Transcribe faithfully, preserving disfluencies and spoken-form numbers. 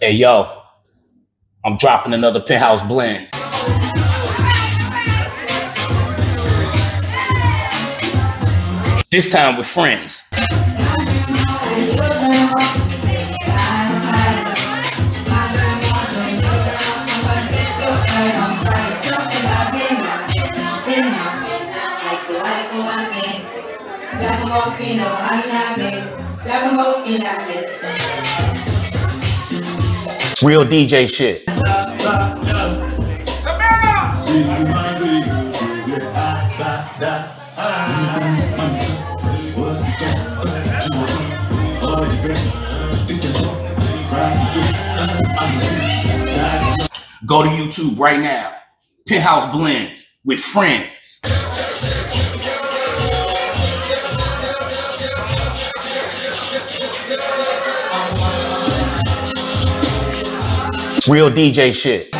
Hey yo, I'm dropping another Penthouse Blends. This time with friends. Real D J shit. Go to YouTube right now. Penthouse Blends with friends. Real D J shit.